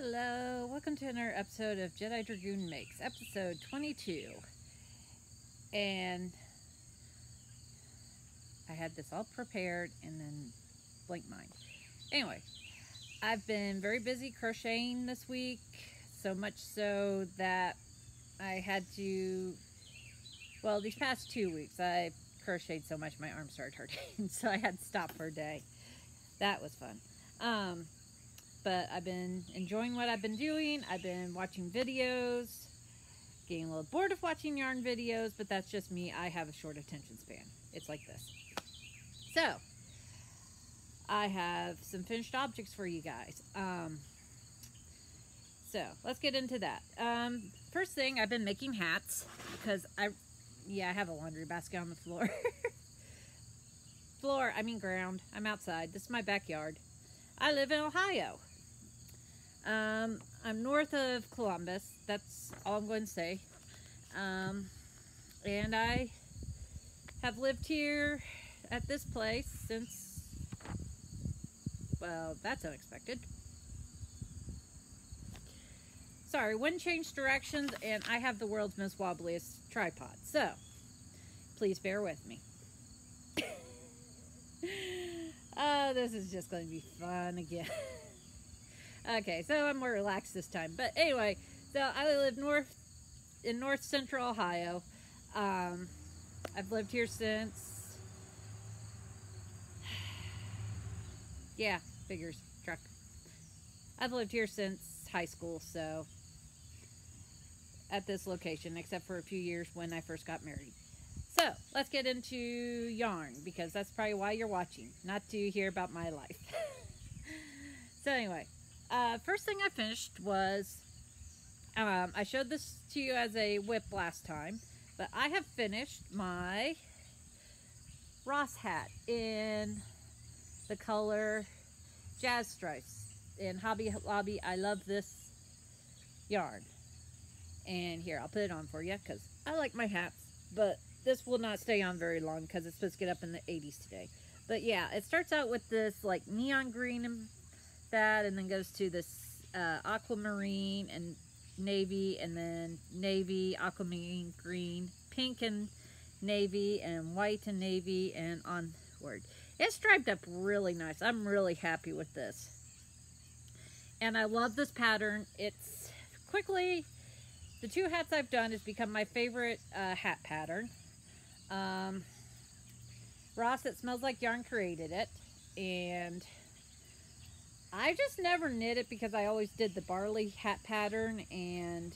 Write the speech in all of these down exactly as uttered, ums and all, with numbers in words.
Hello, welcome to another episode of Jedi Dragoon Makes, episode twenty-two. And I had this all prepared and then blanked mine. Anyway, I've been very busy crocheting this week, so much so that I had to, well, these past two weeks I crocheted so much my arm started hurting, so I had to stop for a day. That was fun. Um, But I've been enjoying what I've been doing. I've been watching videos, getting a little bored of watching yarn videos, but that's just me. I have a short attention span. It's like this. So, I have some finished objects for you guys. Um, so, let's get into that. Um, first thing, I've been making hats because I, yeah, I have a laundry basket on the floor. Floor, I mean ground. I'm outside. This is my backyard. I live in Ohio. Um, I'm north of Columbus. That's all I'm going to say. Um, and I have lived here at this place since, well, that's unexpected. Sorry, wind changed directions and I have the world's most wobbliest tripod. So, please bear with me. Oh, this is just going to be fun again. Okay, so I'm more relaxed this time. But anyway, so I live north in north central Ohio. Um, I've lived here since... yeah, figures, truck. I've lived here since high school, so... at this location, except for a few years when I first got married. So, let's get into yarn, because that's probably why you're watching, not to hear about my life. So anyway, uh, first thing I finished was, um, I showed this to you as a whip last time, but I have finished my Ross hat in the color Jazz Stripes in Hobby Lobby. I love this yarn. And here, I'll put it on for you, because I like my hats, but... this will not stay on very long because it's supposed to get up in the eighties today. But yeah, it starts out with this like neon green and that, and then goes to this uh, aquamarine and navy, and then navy, aquamarine, green, pink and navy, and white and navy, and onward. It's striped up really nice. I'm really happy with this. And I love this pattern. It's quickly, the two hats I've done has become my favorite uh, hat pattern. Um, Ross, It Smells Like Yarn created it, and I just never knit it because I always did the barley hat pattern, and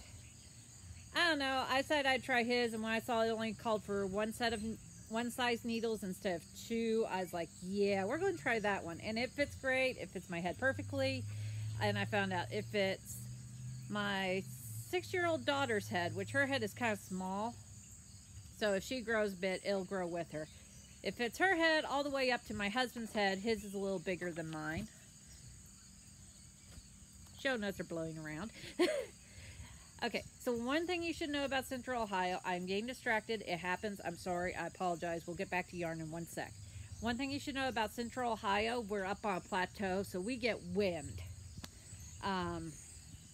I don't know, I said I'd try his, and when I saw it only called for one set of one size needles instead of two, I was like, yeah, we're going to try that one, and it fits great, it fits my head perfectly, and I found out it fits my six-year-old daughter's head, which her head is kind of small. So if she grows a bit, it'll grow with her. It fits her head all the way up to my husband's head. His is a little bigger than mine. Show notes are blowing around. Okay, so one thing you should know about Central Ohio. I'm getting distracted. It happens. I'm sorry. I apologize. We'll get back to yarn in one sec. One thing you should know about Central Ohio, we're up on a plateau, so we get wind. Um...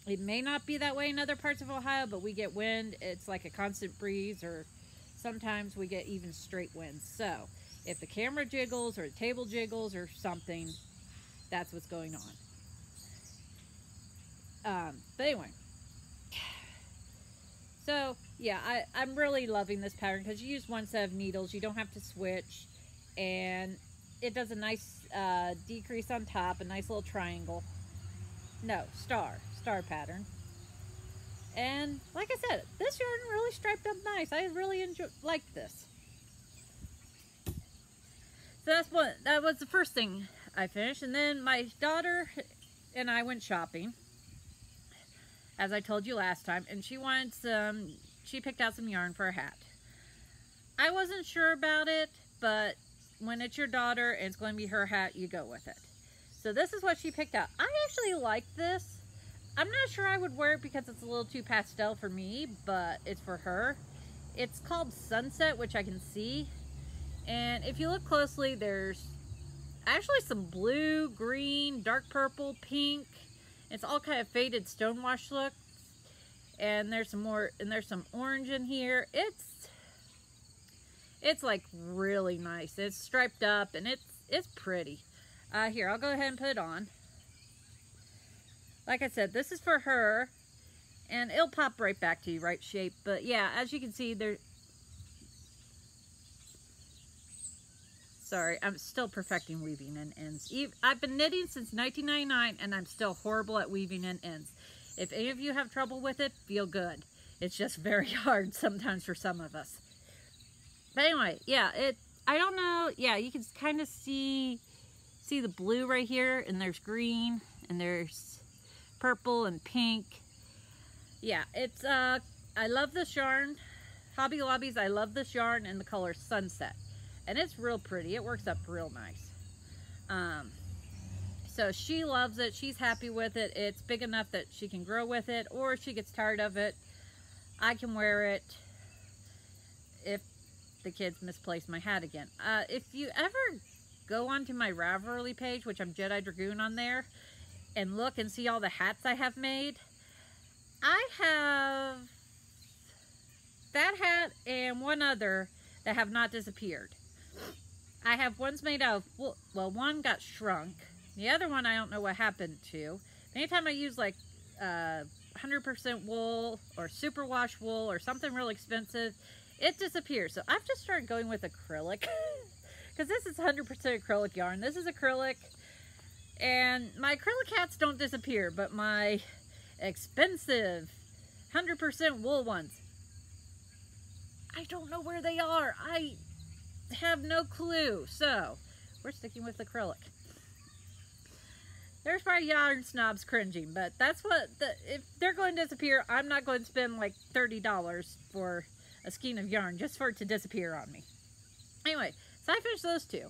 It may not be that way in other parts of Ohio, but we get wind. It's like a constant breeze, or sometimes we get even straight winds. So if the camera jiggles or the table jiggles or something, that's what's going on. Um, but anyway. So, yeah, I, I'm really loving this pattern because you use one set of needles. You don't have to switch. And it does a nice uh, decrease on top, a nice little triangle. No, star. Star pattern. And like I said, this yarn really striped up nice. I really enjoy like this. So that's what that was the first thing I finished, and then my daughter and I went shopping, as I told you last time, and she wanted some she picked out some yarn for a hat. I wasn't sure about it, but when it's your daughter and it's going to be her hat, you go with it. So this is what she picked out. I actually like this. I'm not sure I would wear it because it's a little too pastel for me, but it's for her. It's called Sunset, which I can see. And if you look closely, there's actually some blue, green, dark purple, pink, It's all kind of faded stonewashed look. And there's some more, and there's some orange in here. It's, it's like really nice. It's striped up and it's, it's pretty. Uh, here, I'll go ahead and put it on. Like I said, this is for her. And it'll pop right back to you, right shape. But yeah, as you can see, there. Sorry, I'm still perfecting weaving in ends. I've been knitting since nineteen ninety-nine, and I'm still horrible at weaving in ends. If any of you have trouble with it, feel good. It's just very hard sometimes for some of us. But anyway, yeah, it. I don't know. Yeah, you can kind of see see the blue right here, and there's green, and there's purple and pink. Yeah, it's. Uh, I love this yarn. Hobby Lobby's. I love this yarn and the color Sunset. And it's real pretty. It works up real nice. Um, so she loves it. She's happy with it. It's big enough that she can grow with it, or if she gets tired of it, I can wear it if the kids misplace my hat again. Uh, if you ever go onto my Ravelry page, which I'm Jedi Dragoon on there, and look and see all the hats I have made, I have that hat and one other that have not disappeared. I have ones made out of, well, well, one got shrunk. The other one, I don't know what happened to. Anytime I use like uh, one hundred percent wool or superwash wool or something real expensive, it disappears. So I've just started going with acrylic because this is one hundred percent acrylic yarn. This is acrylic, and my acrylic hats don't disappear, but my expensive one hundred percent wool ones, I don't know where they are. I have no clue. So we're sticking with acrylic. There's probably yarn snobs cringing, but that's what the, if they're going to disappear, I'm not going to spend like thirty dollars for a skein of yarn just for it to disappear on me. Anyway, so I finished those two.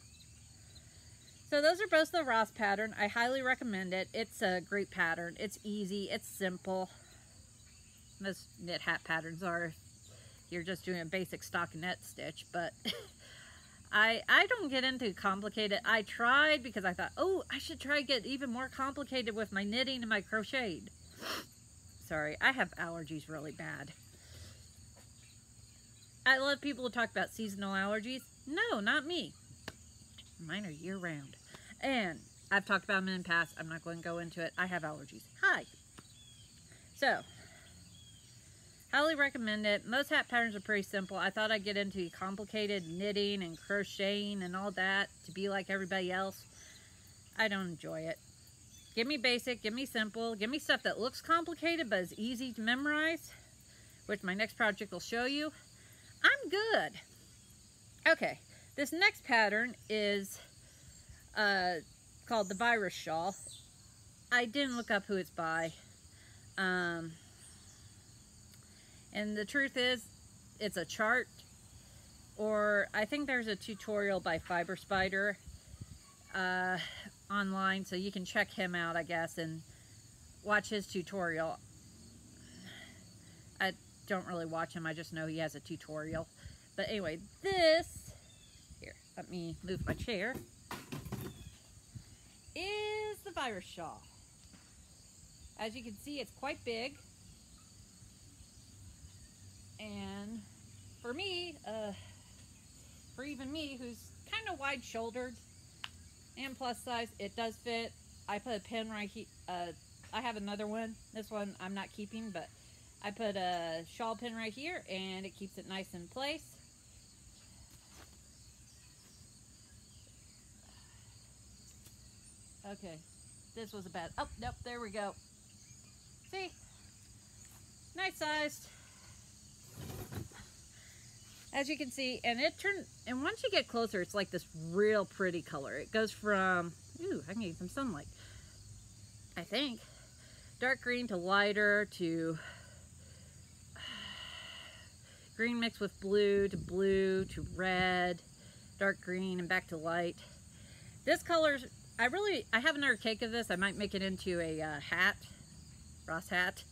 So those are both the Ross pattern. I highly recommend it. It's a great pattern. It's easy. It's simple. Most knit hat patterns are. You're just doing a basic stockinette stitch, but I I don't get into complicated. I tried because I thought, oh, I should try to get even more complicated with my knitting and my crocheted. Sorry, I have allergies really bad. I love people who talk about seasonal allergies. No, not me. Mine are year-round. And I've talked about them in the past. I'm not going to go into it. I have allergies. Hi. So, highly recommend it. Most hat patterns are pretty simple. I thought I'd get into complicated knitting and crocheting and all that to be like everybody else. I don't enjoy it. Give me basic, give me simple, give me stuff that looks complicated but is easy to memorize, which my next project will show you. I'm good. Okay, this next pattern is uh, called the Virus Shawl. I didn't look up who it's by. Um... And the truth is, it's a chart, or I think there's a tutorial by Fiber Spider uh, online, so you can check him out, I guess, and watch his tutorial. I don't really watch him, I just know he has a tutorial. But anyway, this, here, let me move my chair, is the Virus Shawl. As you can see, it's quite big. And for me, uh, for even me, who's kind of wide-shouldered and plus size, it does fit. I put a pin right here. Uh, I have another one. This one I'm not keeping, but I put a shawl pin right here, and it keeps it nice in place. Okay, this was a bad. Oh, nope, there we go. See? Nice sized. As you can see, and it turned, and once you get closer, it's like this real pretty color. It goes from, ooh, I can get some sunlight, I think, dark green to lighter to uh, green mixed with blue to blue to red, dark green, and back to light. This color, I really, I have another cake of this. I might make it into a uh, hat, Ross hat.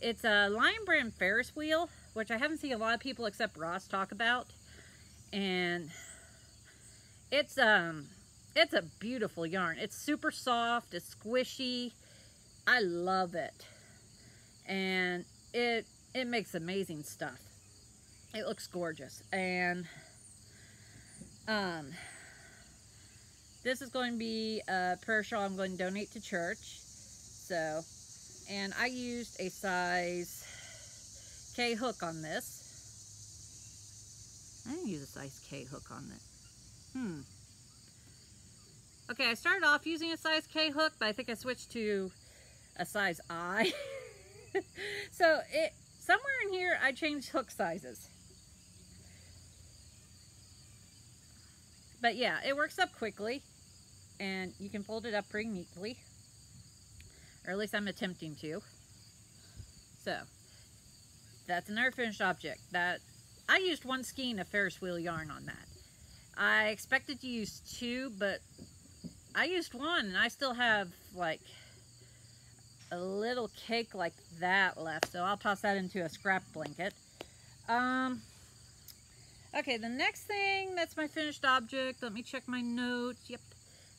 It's a Lion Brand Ferris Wheel, which I haven't seen a lot of people except Ross talk about. And it's um, it's a beautiful yarn. It's super soft, it's squishy, I love it, and it it makes amazing stuff. It looks gorgeous. And um this is going to be a prayer shawl I'm going to donate to church. So, and I used a size K hook on this. I didn't use a size K hook on it. Hmm. Okay, I started off using a size K hook, but I think I switched to a size I. So, it somewhere in here, I changed hook sizes. But yeah, it works up quickly, and you can fold it up pretty neatly. Or at least I'm attempting to. So, that's another finished object. That I used one skein of Ferris Wheel yarn on that. I expected to use two, but I used one, and I still have like a little cake like that left, so I'll toss that into a scrap blanket. Um, okay, the next thing that's my finished object, let me check my notes. Yep.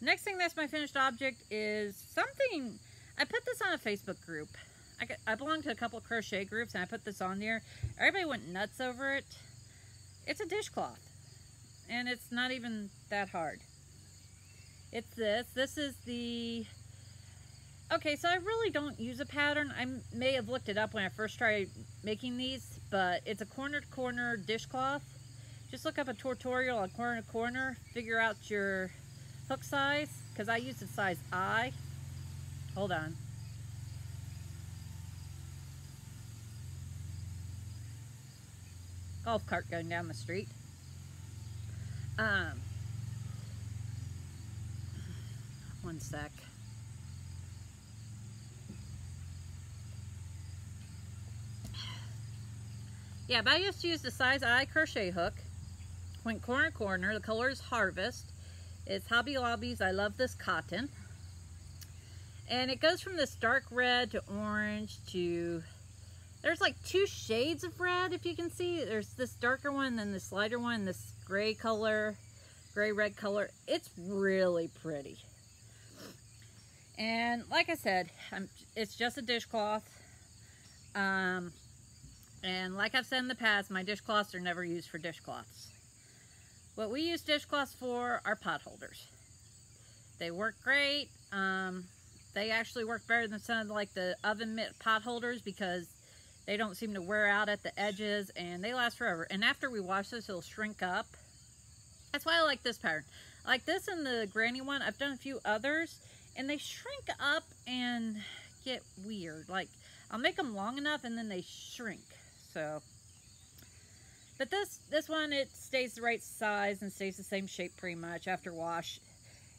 Next thing that's my finished object is something, I put this on a Facebook group. I, I belong to a couple crochet groups, and I put this on there. Everybody went nuts over it. It's a dishcloth. And it's not even that hard. It's this. This is the... Okay, so I really don't use a pattern. I may have looked it up when I first tried making these, but it's a corner-to-corner dishcloth. Just look up a tutorial on corner-to-corner. Figure out your hook size, because I used a size I. Hold on. Golf cart going down the street. Um, one sec. Yeah, but I just used the size I crochet hook. Went corner to corner. The color is Harvest. It's Hobby Lobby's I Love This Cotton. And it goes from this dark red to orange to... There's like two shades of red, if you can see. There's this darker one, then this lighter one, this gray color, gray red color. It's really pretty. And like I said, I'm, it's just a dishcloth. Um, and like I've said in the past, my dishcloths are never used for dishcloths. What we use dishcloths for are pot holders. They work great. Um, they actually work better than some of like the oven mitt pot holders because they don't seem to wear out at the edges, and they last forever. And after we wash this, it'll shrink up. That's why I like this pattern. I like this and the granny one. I've done a few others, and they shrink up and get weird. Like, I'll make them long enough, and then they shrink. So, but this, this one, it stays the right size and stays the same shape pretty much after wash.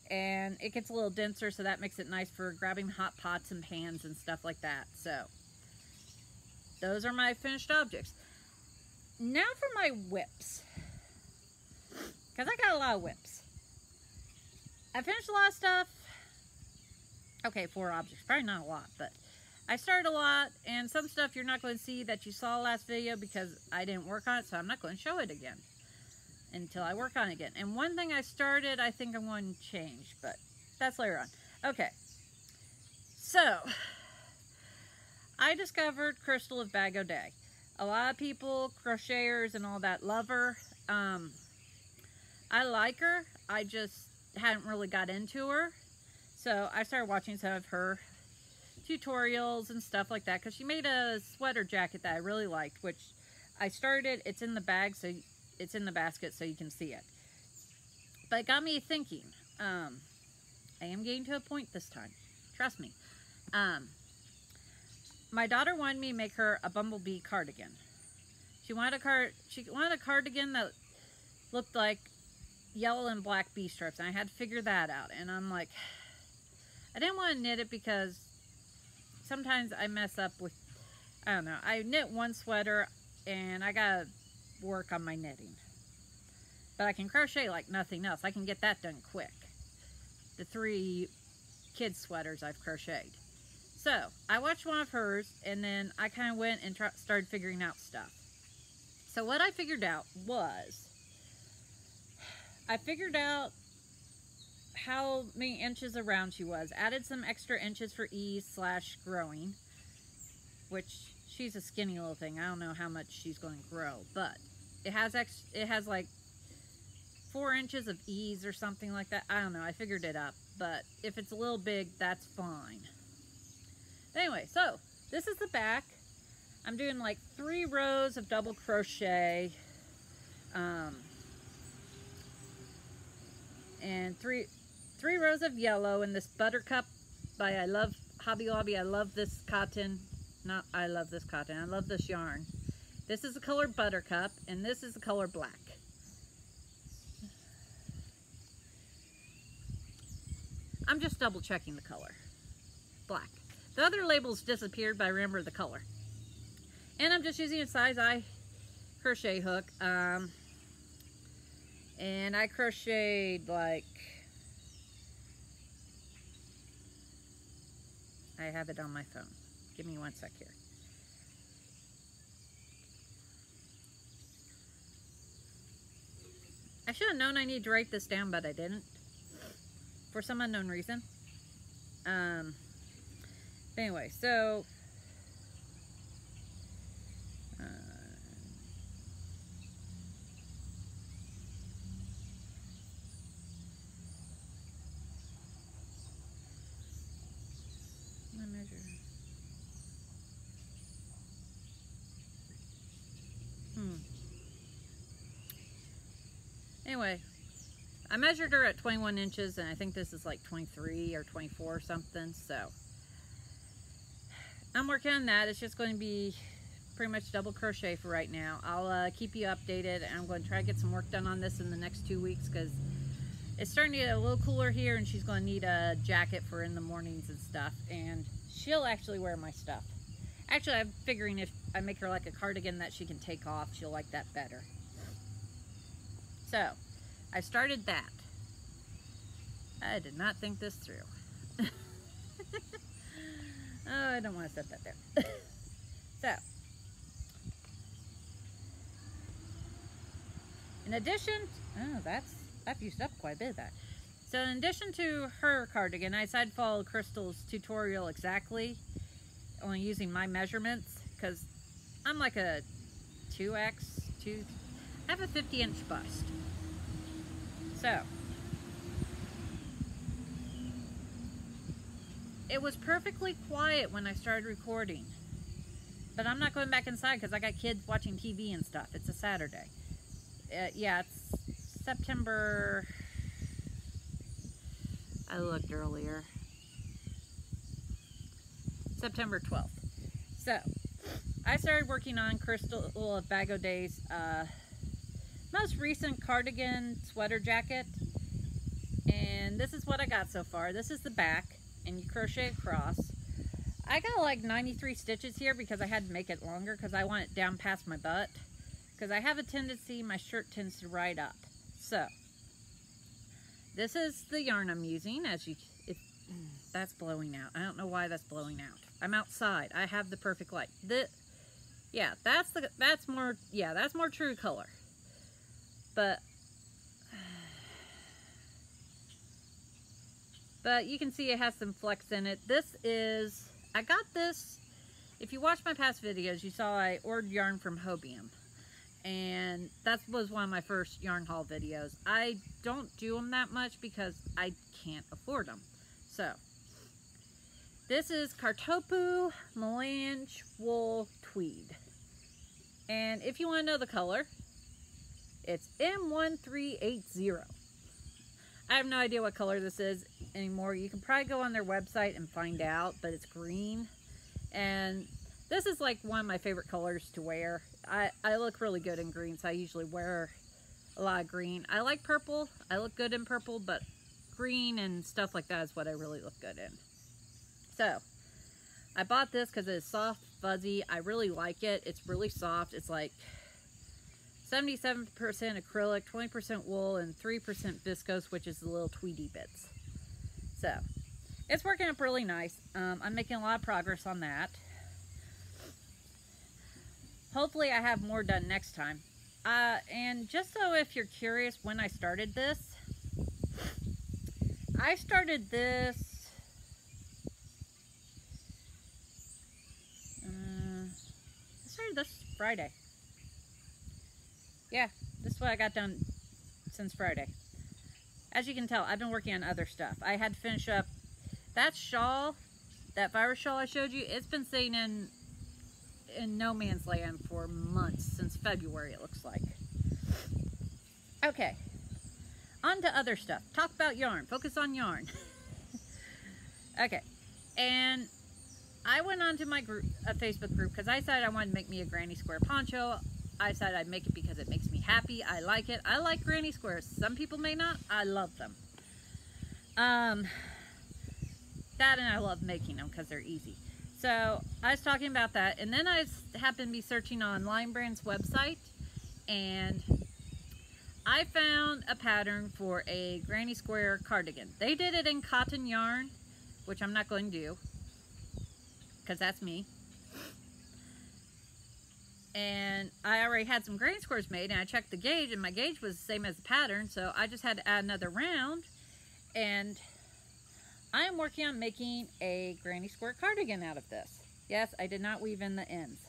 And it gets a little denser, so that makes it nice for grabbing hot pots and pans and stuff like that. So, those are my finished objects. Now for my whips. Because I got a lot of whips. I finished a lot of stuff. Okay, four objects. Probably not a lot, but I started a lot. And some stuff you're not going to see that you saw last video because I didn't work on it. So I'm not going to show it again until I work on it again. And one thing I started, I think I'm going to change. But that's later on. Okay. So... I discovered Crystal of Bag O'Day. A lot of people, crocheters and all that, love her. Um, I like her. I just hadn't really got into her. So I started watching some of her tutorials and stuff like that. Because she made a sweater jacket that I really liked. Which I started. It's in the bag. So it's in the basket so you can see it. But it got me thinking. Um, I am getting to a point this time. Trust me. Um... My daughter wanted me to make her a bumblebee cardigan. She wanted a card. She wanted a cardigan that looked like yellow and black bee stripes, and I had to figure that out. And I'm like, I didn't want to knit it because sometimes I mess up with. I don't know. I knit one sweater, and I gotta work on my knitting. But I can crochet like nothing else. I can get that done quick. The three kids' sweaters I've crocheted. So, I watched one of hers, and then I kind of went and try, started figuring out stuff. So, what I figured out was, I figured out, how many inches around she was. Added some extra inches for ease slash growing, which she's a skinny little thing. I don't know how much she's going to grow, but it has ex it has like four inches of ease or something like that. I don't know. I figured it up, but if it's a little big, that's fine. Anyway, so this is the back. I'm doing like three rows of double crochet, um, and three three rows of yellow in this Buttercup by I Love Hobby Lobby. I love this cotton. Not I love this cotton. I love this yarn. This is the color Buttercup, and this is the color Black. I'm just double checking the color. Black. The other labels disappeared, but I remember the color. And I'm just using a size I crochet hook. Um, and I crocheted like, I have it on my phone. Give me one sec here. I should have known I need to write this down, but I didn't for some unknown reason. Um, anyway, so... Uh, I measure. Hmm. Anyway, I measured her at twenty-one inches, and I think this is like twenty-three or twenty-four or something. So I'm working on that. It's just going to be pretty much double crochet for right now. I'll uh, keep you updated, and I'm going to try to get some work done on this in the next two weeks because it's starting to get a little cooler here, and she's going to need a jacket for in the mornings and stuff, and she'll actually wear my stuff. Actually, I'm figuring if I make her like a cardigan that she can take off, she'll like that better. So I started that. I did not think this through. Oh, I don't want to set that there. So in addition, oh, that's, I've used up quite a bit of that. So in addition to her cardigan, I decided to follow Crystal's tutorial exactly, only using my measurements, because I'm like a two X, two, I have a fifty inch bust. So it was perfectly quiet when I started recording, but I'm not going back inside because I got kids watching T V and stuff. It's a Saturday. Uh, yeah, it's September, I looked earlier, September twelfth. So I started working on Crystal of Bag O'Day's uh, most recent cardigan sweater jacket, and this is what I got so far. This is the back, and you crochet across. I got like ninety-three stitches here because I had to make it longer because I want it down past my butt, because I have a tendency, my shirt tends to ride up. So this is the yarn I'm using. As you, if, that's blowing out. I don't know why that's blowing out. I'm outside. I have the perfect light. The, yeah, that's the, that's more, yeah, that's more true color. But, but you can see it has some flecks in it. This is, I got this, if you watch my past videos, you saw I ordered yarn from Hobium. And that was one of my first yarn haul videos. I don't do them that much because I can't afford them. So, this is Kartopu Melange Wool Tweed. And if you want to know the color, it's M one three eight zero. I have no idea what color this is anymore. You can probably go on their website and find out, but it's green. And this is like one of my favorite colors to wear. I, I look really good in green, so I usually wear a lot of green. I like purple. I look good in purple, but green and stuff like that is what I really look good in. So, I bought this because it's soft, fuzzy. I really like it. It's really soft. It's like seventy-seven percent acrylic, twenty percent wool, and three percent viscose, which is the little tweedy bits. So, it's working up really nice. Um, I'm making a lot of progress on that. Hopefully I have more done next time. Uh, and just so if you're curious when I started this, I started this uh, I started this Friday. Yeah, this is what I got done since Friday. As you can tell, I've been working on other stuff. I had to finish up that shawl, that virus shawl I showed you. It's been sitting in in no man's land for months, since February it looks like. Okay, on to other stuff. Talk about yarn, focus on yarn. Okay, and I went on to my group, a Facebook group, because I decided I wanted to make me a granny square poncho. I decided I'd make it because it makes me happy. I like it. I like granny squares. Some people may not. I love them. Um, that and I love making them because they're easy. So I was talking about that, and then I happened to be searching on Lion Brand's website, and I found a pattern for a granny square cardigan. They did it in cotton yarn, which I'm not going to do because that's me. And I already had some granny squares made, and I checked the gauge, and my gauge was the same as the pattern, so I just had to add another round. And I am working on making a granny square cardigan out of this. Yes, I did not weave in the ends,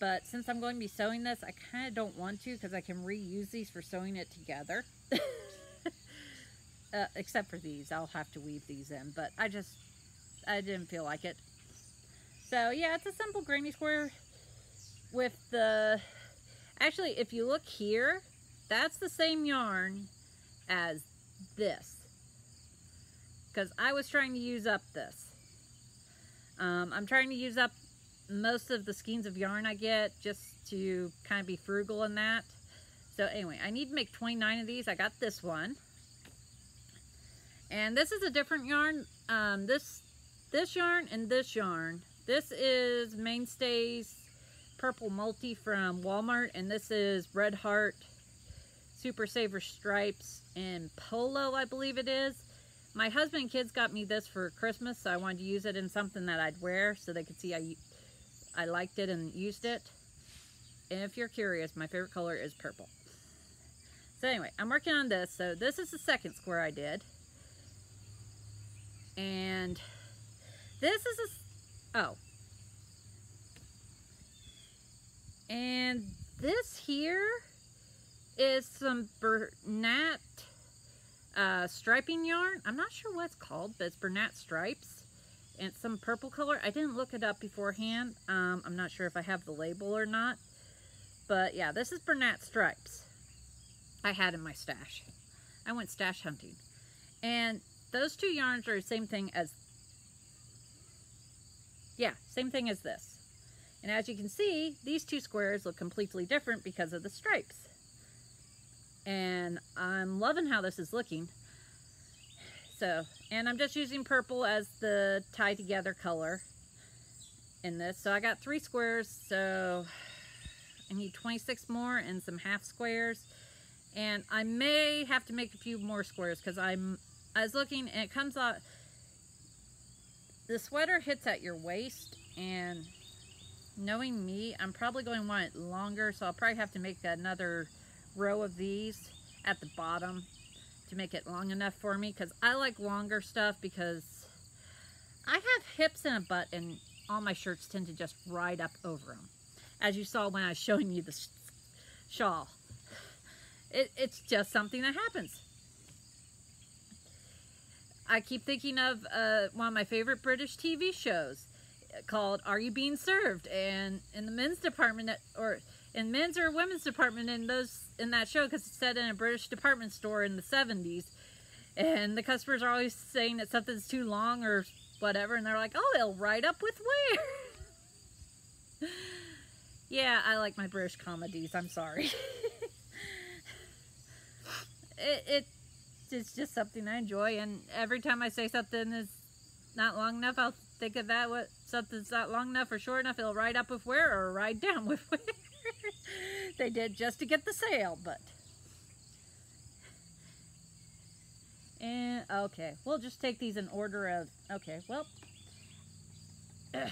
but since I'm going to be sewing this, I kind of don't want to, because I can reuse these for sewing it together. uh, except for these, I'll have to weave these in, but I just I didn't feel like it. So yeah, it's a simple granny square. With the, actually if you look here, that's the same yarn as this, because I was trying to use up this. Um, I'm trying to use up most of the skeins of yarn I get, just to kind of be frugal in that. So anyway, I need to make twenty-nine of these. I got this one, and this is a different yarn. Um, this, this yarn and this yarn. This is Mainstays Purple Multi from Walmart, and this is Red Heart Super Saver Stripes in Polo, I believe it is. My husband and kids got me this for Christmas, so I wanted to use it in something that I'd wear so they could see I, I liked it and used it. And if you're curious, my favorite color is purple. So anyway, I'm working on this. So this is the second square I did. And this is a... oh. And this here is some Bernat uh, striping yarn. I'm not sure what it's called, but it's Bernat Stripes. And it's some purple color. I didn't look it up beforehand. Um, I'm not sure if I have the label or not. But yeah, this is Bernat Stripes I had in my stash. I went stash hunting. And those two yarns are the same thing as... yeah, same thing as this. And as you can see, these two squares look completely different because of the stripes. And I'm loving how this is looking. So, and I'm just using purple as the tie together color in this. So I got three squares, so I need twenty-six more and some half squares. And I may have to make a few more squares, because I'm, I was looking, and it comes out, the sweater hits at your waist, and knowing me, I'm probably going to want it longer, so I'll probably have to make another row of these at the bottom to make it long enough for me, because I like longer stuff, because I have hips and a butt, and all my shirts tend to just ride up over them, as you saw when I was showing you the sh shawl. It, it's just something that happens. I keep thinking of uh, one of my favorite British T V shows, called Are You Being Served? And in the men's department, or in men's or women's department in those in that show, because it's set in a British department store in the seventies, and the customers are always saying that something's too long or whatever, and they're like, oh, it'll ride up with wear. Yeah, I like my British comedies, I'm sorry. it, it it's just something I enjoy, and every time I say something is not long enough, I'll think of that. What something's not long enough or short enough, it'll ride up with wear or ride down with wear. They did just to get the sale, but and okay, we'll just take these in order of okay. Well, ugh.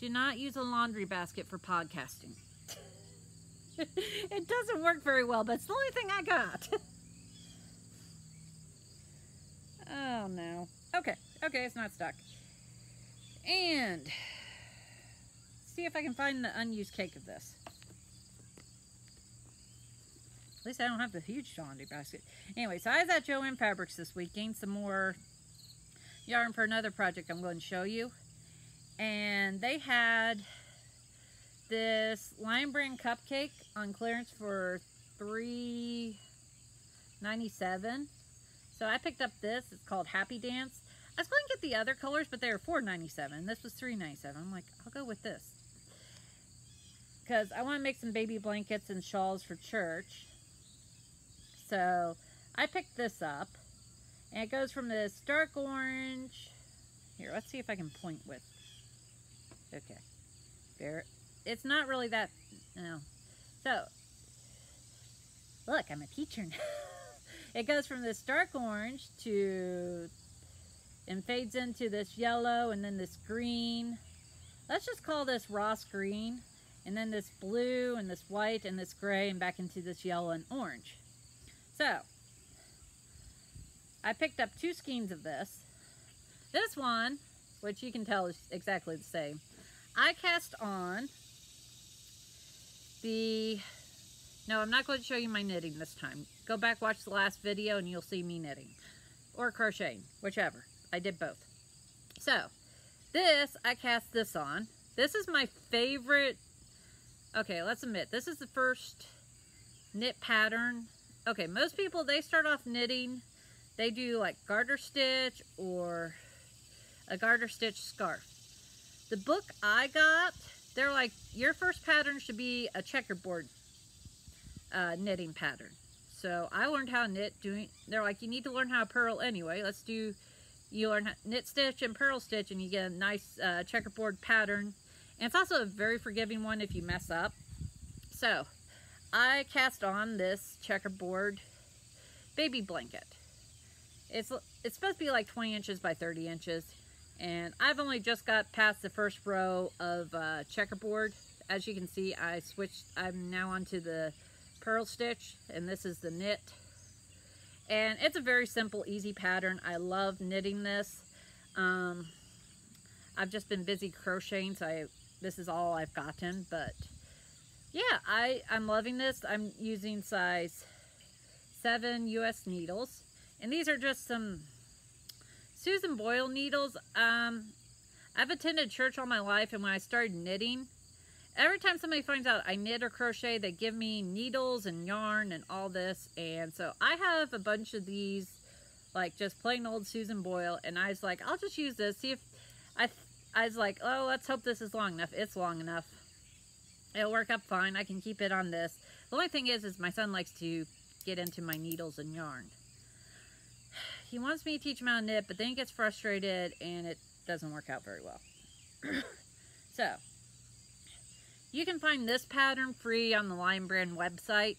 Do not use a laundry basket for podcasting. It doesn't work very well, but it's the only thing I got. Oh no. Okay, okay, it's not stuck. And see if I can find the unused cake of this. At least I don't have the huge laundry basket. Anyway, so I was at Joanne Fabrics this week, gained some more yarn for another project I'm going to show you. And they had this Lion Brand Cupcake on clearance for three ninety-seven. So I picked up this. It's called Happy Dance. I was going to get the other colors, but they were four ninety-seven. This was three ninety-seven. I'm like, I'll go with this. Because I want to make some baby blankets and shawls for church. So I picked this up. And it goes from this dark orange. Here, let's see if I can point with. Okay. There. It's not really that, no. So, look, I'm a teacher now. It goes from this dark orange to, and fades into this yellow and then this green. Let's just call this Ross green. And then this blue and this white and this gray and back into this yellow and orange. So, I picked up two skeins of this. This one, which you can tell is exactly the same, I cast on the, no, I'm not going to show you my knitting this time. Go back, watch the last video, and you'll see me knitting. Or crocheting, whichever. I did both. So, this, I cast this on. This is my favorite, okay, let's admit, this is the first knit pattern. Okay, most people, they start off knitting, they do like garter stitch or a garter stitch scarf. The book I got, they're like, your first pattern should be a checkerboard uh, knitting pattern. So I learned how to knit doing, they're like, you need to learn how to purl anyway. Let's do, you learn how, knit stitch and purl stitch, and you get a nice uh, checkerboard pattern. And it's also a very forgiving one if you mess up. So I cast on this checkerboard baby blanket. It's, it's supposed to be like twenty inches by thirty inches. And I've only just got past the first row of uh, checkerboard. As you can see, I switched, I'm now onto the purl stitch, and this is the knit. And it's a very simple, easy pattern. I love knitting this. Um, I've just been busy crocheting, so I, this is all I've gotten. But yeah, I, I'm loving this. I'm using size seven U S needles. And these are just some Susan Boyle needles. Um, I've attended church all my life, and when I started knitting, every time somebody finds out I knit or crochet, they give me needles and yarn and all this. And so I have a bunch of these, like just plain old Susan Boyle. And I was like, I'll just use this. See if I, I was like, oh, let's hope this is long enough. It's long enough. It'll work up fine. I can keep it on this. The only thing is, is my son likes to get into my needles and yarn. He wants me to teach him how to knit, but then he gets frustrated and it doesn't work out very well. So, you can find this pattern free on the Lion Brand website.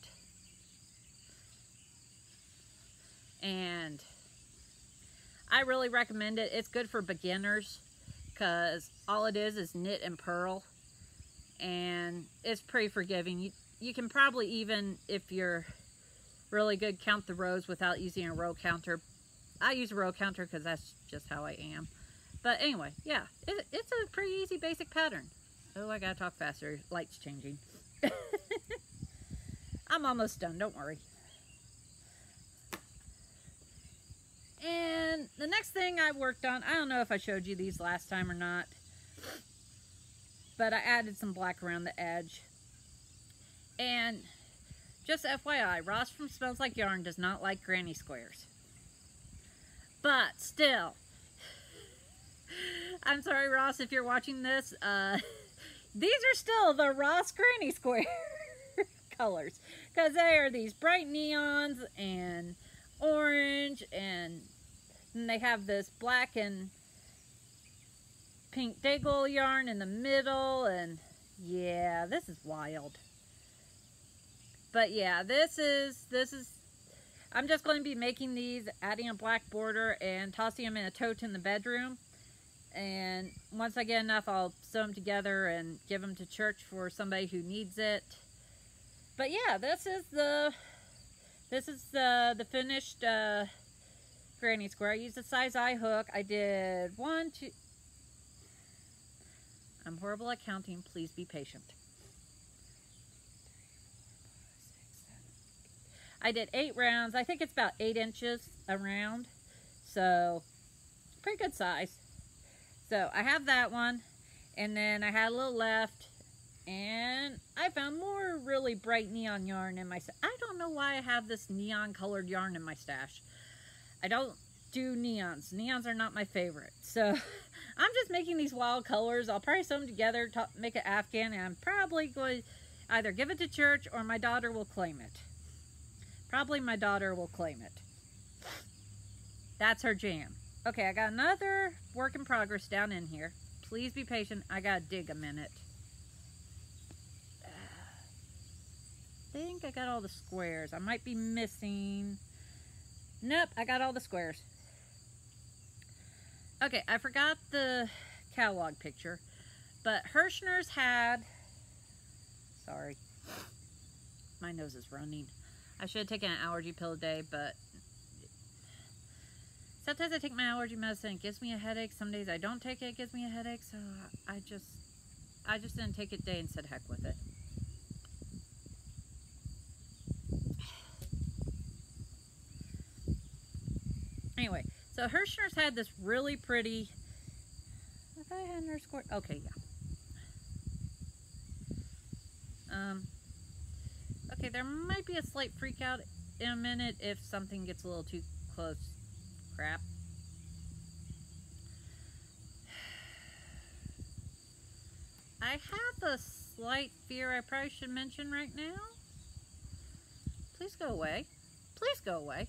And I really recommend it. It's good for beginners because all it is is knit and purl. And it's pretty forgiving. You, you can probably even, if you're really good, count the rows without using a row counter. I use a row counter because that's just how I am. But anyway, yeah, it, it's a pretty easy basic pattern. Oh, I gotta talk faster. Light's changing. I'm almost done, don't worry. And the next thing I worked on, I don't know if I showed you these last time or not, but I added some black around the edge. And just F Y I, Ross from Smells Like Yarn does not like granny squares. But still, I'm sorry, Ross, if you're watching this, uh... these are still the Ross Granny Square colors, because they are these bright neons and orange, and, and they have this black and pink dago yarn in the middle, and yeah, this is wild. But yeah, this is, this is, I'm just going to be making these, adding a black border, and tossing them in a tote in the bedroom. And once I get enough, I'll sew them together and give them to church for somebody who needs it. But yeah, this is the this is the the finished uh, granny square. I used a size I hook. I did one, two. I'm horrible at counting. Please be patient. I did eight rounds. I think it's about eight inches around. So pretty good size. So I have that one. And then I had a little left. And I found more really bright neon yarn in my stash. I don't know why I have this neon colored yarn in my stash. I don't do neons. Neons are not my favorite. So I'm just making these wild colors. I'll probably sew them together, make an Afghan, and I'm probably going to either give it to church or my daughter will claim it. Probably my daughter will claim it. That's her jam. Okay, I got another work in progress down in here. Please be patient. I gotta dig a minute. I think I got all the squares. I might be missing. Nope, I got all the squares. Okay, I forgot the catalog picture, but Herrschners had, sorry, my nose is running. I should have taken an allergy pill today, but sometimes I take my allergy medicine, it gives me a headache. Some days I don't take it, it gives me a headache, so I just, I just didn't take it today and said heck with it. Anyway, so Herrschners had this really pretty, I thought I had another square, okay, yeah. Um, okay, there might be a slight freak out in a minute if something gets a little too close. Crap. I have a slight fear I probably should mention right now. Please go away. Please go away.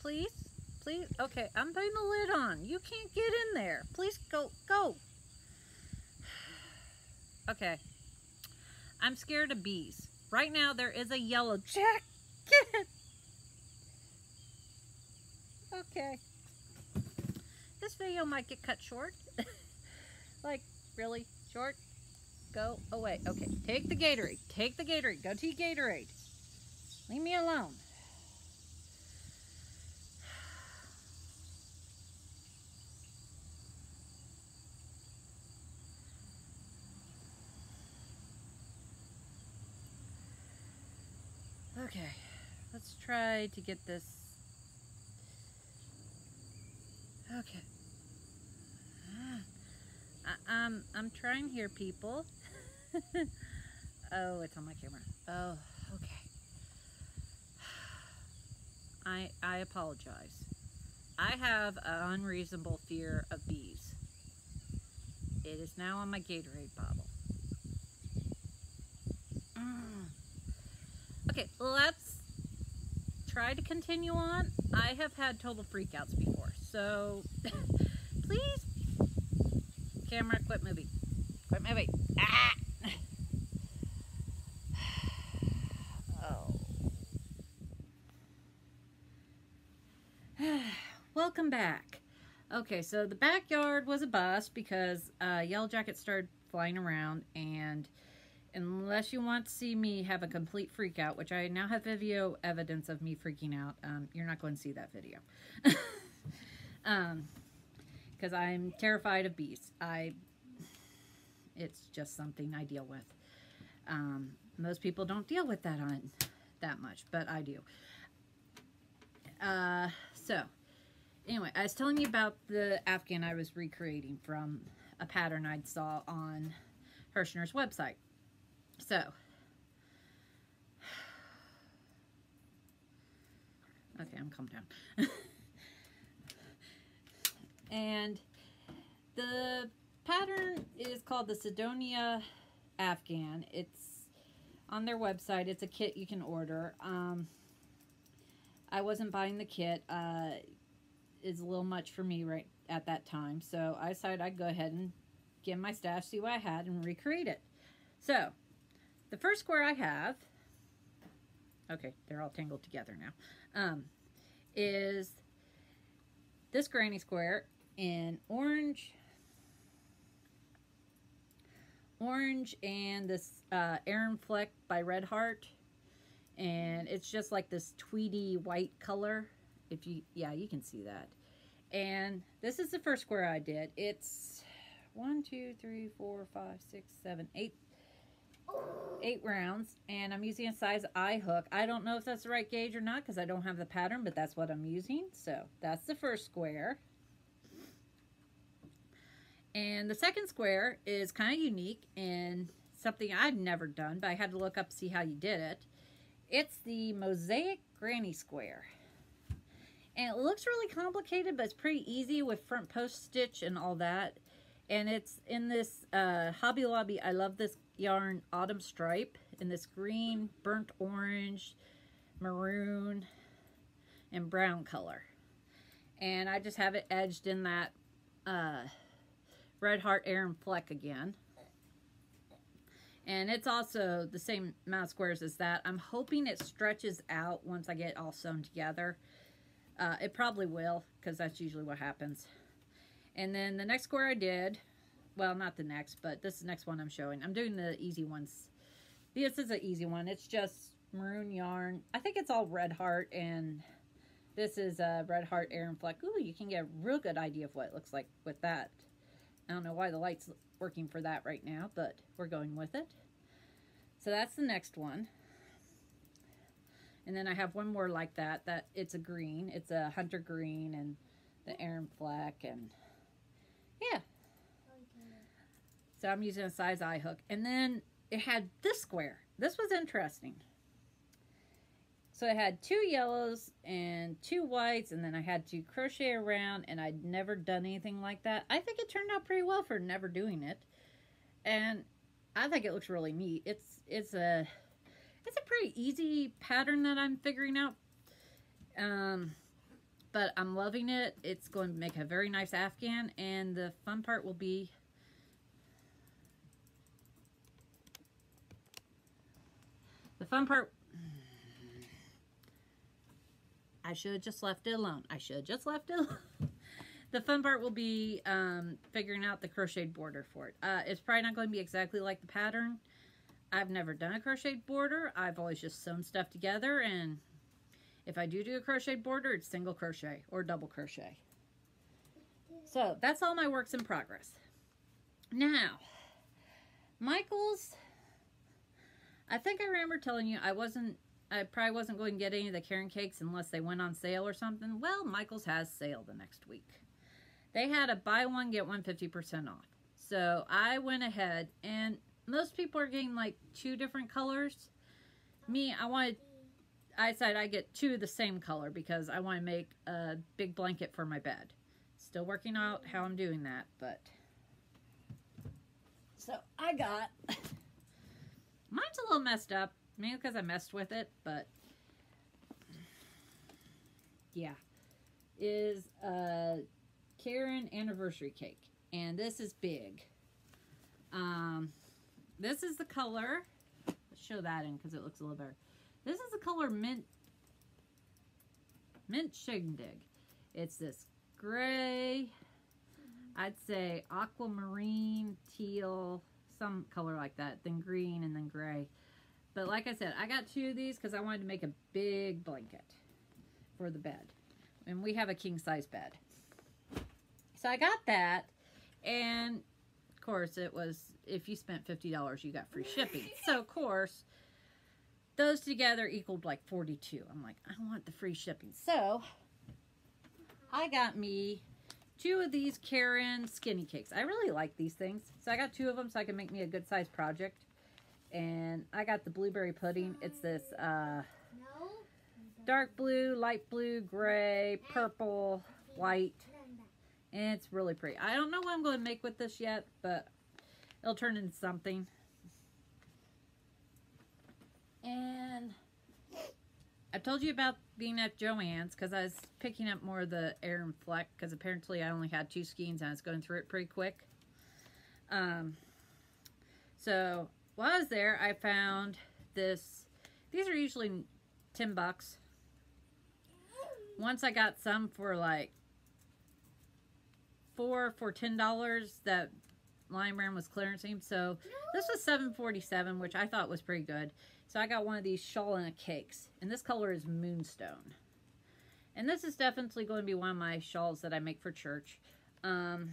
Please, please, okay, I'm putting the lid on. You can't get in there. Please go, go. Okay. I'm scared of bees. Right now there is a yellow jacket. Okay. This video might get cut short. Like, really short. Go away. Okay, take the Gatorade. Take the Gatorade. Go to your Gatorade. Leave me alone. Okay, let's try to get this. Okay. I, um, I'm trying here, people. Oh, it's on my camera. Oh, okay. I, I apologize. I have an unreasonable fear of bees. It is now on my Gatorade bottle. Okay, let's try to continue on. I have had total freakouts before, so please, camera, quit moving. Quit moving. Ah! Oh. Welcome back. Okay, so the backyard was a bust because uh, yellow jackets started flying around, and unless you want to see me have a complete freak out, which I now have video evidence of me freaking out, um, you're not going to see that video. um, because I'm terrified of bees. I, it's just something I deal with. Um, most people don't deal with that on that much, but I do. Uh, so anyway, I was telling you about the Afghan I was recreating from a pattern I saw on Herrschner's website. So, okay, I'm calm down. And the pattern is called the Sidonia Afghan. It's on their website. It's a kit you can order. Um, I wasn't buying the kit. Uh, it's a little much for me right at that time. So I decided I'd go ahead and get in my stash, see what I had, and recreate it. So, the first square I have, okay, they're all tangled together now, um, is this granny square in orange, orange, and this uh, Erin Fleck by Red Heart, and it's just like this tweedy white color, if you, yeah, you can see that. And this is the first square I did. It's one, two, three, four, five, six, seven, eight, eight rounds, and I'm using a size I hook. I don't know if that's the right gauge or not because I don't have the pattern, but that's what I'm using. So that's the first square. And the second square is kind of unique and something I've never done, but I had to look up to see how you did it. It's the Mosaic Granny Square. And it looks really complicated, but it's pretty easy with front post stitch and all that. And it's in this uh, Hobby Lobby, I love this yarn, Autumn Stripe, in this green, burnt orange, maroon, and brown color. And I just have it edged in that uh, Red Heart Aran Fleck again. And it's also the same amount of squares as that. I'm hoping it stretches out once I get it all sewn together. Uh, it probably will, because that's usually what happens. And then the next square I did, well, not the next, but this is the next one I'm showing. I'm doing the easy ones. This is an easy one. It's just maroon yarn. I think it's all Red Heart, and this is a Red Heart Aran Fleck. Ooh, you can get a real good idea of what it looks like with that. I don't know why the light's working for that right now, but we're going with it. So that's the next one. And then I have one more like that. That it's a green. It's a hunter green and the Aran Fleck, and yeah. Okay. So I'm using a size I hook. And then it had this square. This was interesting. So I had two yellows and two whites, and then I had to crochet around, and I'd never done anything like that. I think it turned out pretty well for never doing it. And I think it looks really neat. It's it's a it's a pretty easy pattern that I'm figuring out. Um but I'm loving it. It's going to make a very nice afghan, and the fun part will be the fun part I should have just left it alone. I should have just left it alone. The fun part will be um, figuring out the crocheted border for it. Uh, it's probably not going to be exactly like the pattern. I've never done a crocheted border. I've always just sewn stuff together, and if I do do a crocheted border, it's single crochet or double crochet. So that's all my works in progress. Now, Michael's, I think I remember telling you I wasn't I probably wasn't going to get any of the Caron cakes unless they went on sale or something. Well, Michael's has sale the next week. They had a buy one, get one fifty percent off. So I went ahead, and most people are getting like two different colors. Me, I wanted, I said I get two of the same color because I want to make a big blanket for my bed. Still working out how I'm doing that, but. So I got, mine's a little messed up. Mainly because I messed with it, but yeah, is a Caron Anniversary Cake, and this is big. Um, this is the color. Let's show that in because it looks a little better. This is the color mint mint shindig. It's this gray, I'd say aquamarine, teal, some color like that, then green and then gray. But like I said, I got two of these because I wanted to make a big blanket for the bed. And we have a king-size bed. So I got that. And, of course, it was, if you spent fifty dollars, you got free shipping. So, of course, those together equaled like forty-two dollars. I'm like, I want the free shipping. So, I got me two of these Caron skinny cakes. I really like these things. So I got two of them so I can make me a good-sized project. And I got the blueberry pudding. It's this uh, dark blue, light blue, gray, purple, white. And it's really pretty. I don't know what I'm going to make with this yet, but it'll turn into something. And I told you about being at Joanne's because I was picking up more of the Aran Fleck because apparently I only had two skeins and I was going through it pretty quick. Um, so... While I was there, I found this. These are usually ten bucks. Once I got some for like four for ten dollars that Lion Brand was clearancing. So this was seven forty-seven, which I thought was pretty good. So I got one of these shawl and a cakes, and this color is Moonstone. And this is definitely going to be one of my shawls that I make for church. Um,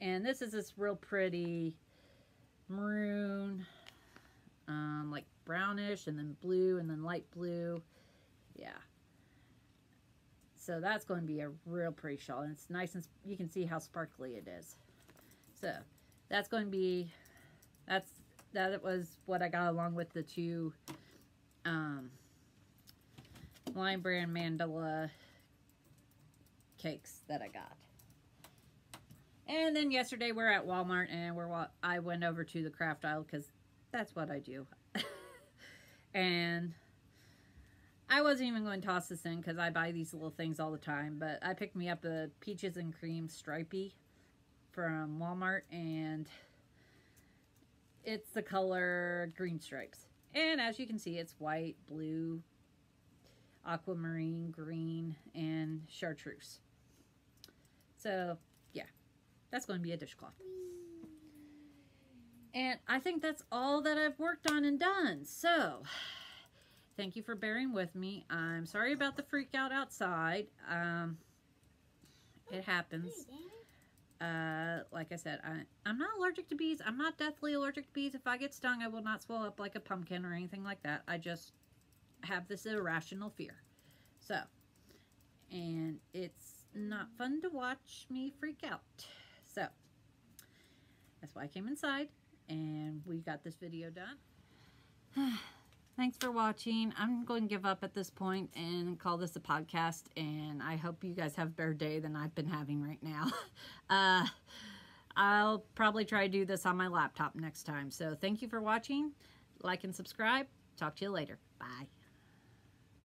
and this is this real pretty maroon, um, like brownish, and then blue, and then light blue. Yeah. So that's going to be a real pretty shawl. And it's nice, and you can see how sparkly it is. So that's going to be, that's, that was what I got along with the two um, Lion Brand Mandala cakes that I got. And then yesterday we're at Walmart, and we're, I went over to the craft aisle because that's what I do. And I wasn't even going to toss this in because I buy these little things all the time, but I picked me up a Peaches and Cream stripey from Walmart, and it's the color green stripes. And as you can see, it's white, blue, aquamarine, green, and chartreuse. So, yeah, that's going to be a dishcloth. And I think that's all that I've worked on and done. So, thank you for bearing with me. I'm sorry about the freak out outside. Um, it happens. Uh, like I said, I, I'm not allergic to bees. I'm not deathly allergic to bees. If I get stung, I will not swell up like a pumpkin or anything like that. I just have this irrational fear. So, and it's not fun to watch me freak out. So, that's why I came inside, and we got this video done. Thanks for watching. I'm going to give up at this point and call this a podcast, and I hope you guys have a better day than I've been having right now. uh, I'll probably try to do this on my laptop next time. So thank you for watching. Like and subscribe. Talk to you later. Bye.